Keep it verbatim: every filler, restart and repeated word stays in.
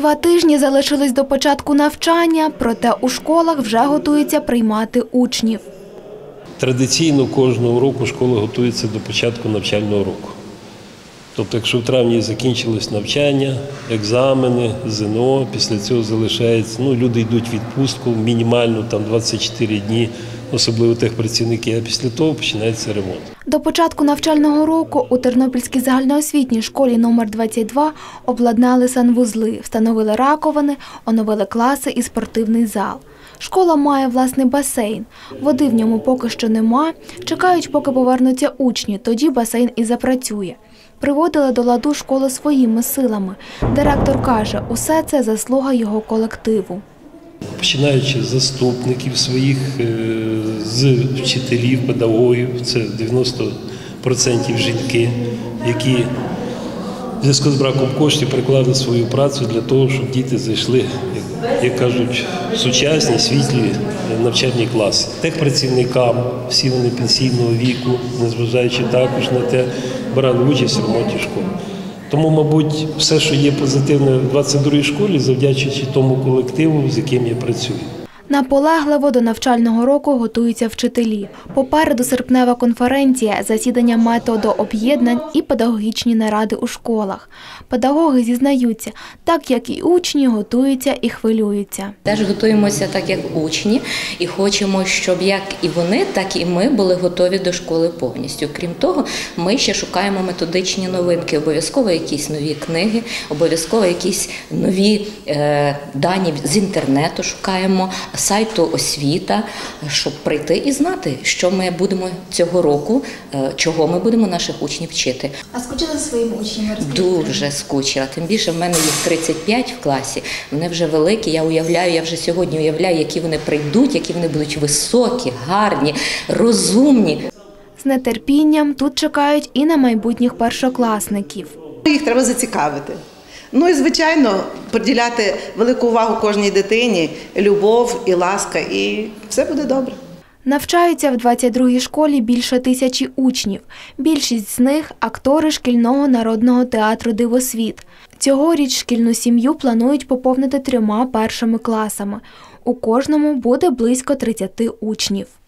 Два тижні залишились до початку навчання, проте у школах вже готуються приймати учнів. Традиційно кожного року школа готується до початку навчального року. Тобто, якщо в травні закінчилось навчання, екзамени, ЗНО, після цього залишається, ну, люди йдуть в відпустку, мінімально там двадцять чотири дні, особливо техпрацівники, а після того починається ремонт. До початку навчального року у Тернопільській загальноосвітній школі номер двадцять два обладнали санвузли, встановили раковини, оновили класи і спортивний зал. Школа має власний басейн, води в ньому поки що нема, чекають, поки повернуться учні, тоді басейн і запрацює. Приводили до ладу школу своїми силами. Директор каже, усе це заслуга його колективу. Починаючи з заступників своїх, з вчителів, педагогів, це дев'яносто відсотків жінки, які в зв'язку з браком коштів приклали свою працю для того, щоб діти зайшли, як кажуть, в сучасні, світлі навчальні класи. Техпрацівникам, всі вони пенсійного віку, незважаючи також на те, брали участь в роботі школи. Тому, мабуть, все, що є позитивне в двадцять другій школі, завдячуючи тому колективу, з яким я працюю. Наполегливо до навчального року готуються вчителі. Попереду серпнева конференція, засідання методу об'єднань і педагогічні наради у школах. Педагоги зізнаються, так як і учні готуються і хвилюються. Теж готуємося так, як учні, і хочемо, щоб як і вони, так і ми були готові до школи повністю. Крім того, ми ще шукаємо методичні новинки, обов'язково якісь нові книги, обов'язково якісь нові е, дані з інтернету шукаємо, сайту «Освіта», щоб прийти і знати, що ми будемо цього року, чого ми будемо наших учнів вчити. А скучила за своїми учнями? Дуже скучила. Тим більше в мене їх тридцять п'ять в класі. Вони вже великі, я уявляю, я вже сьогодні уявляю, які вони прийдуть, які вони будуть високі, гарні, розумні. З нетерпінням тут чекають і на майбутніх першокласників. Їх треба зацікавити. Ну і, звичайно, приділяти велику увагу кожній дитині, любов і ласка, і все буде добре. Навчаються в двадцять другій школі більше тисячі учнів. Більшість з них – актори шкільного народного театру «Дивосвіт». Цьогоріч шкільну сім'ю планують поповнити трьома першими класами. У кожному буде близько тридцяти учнів.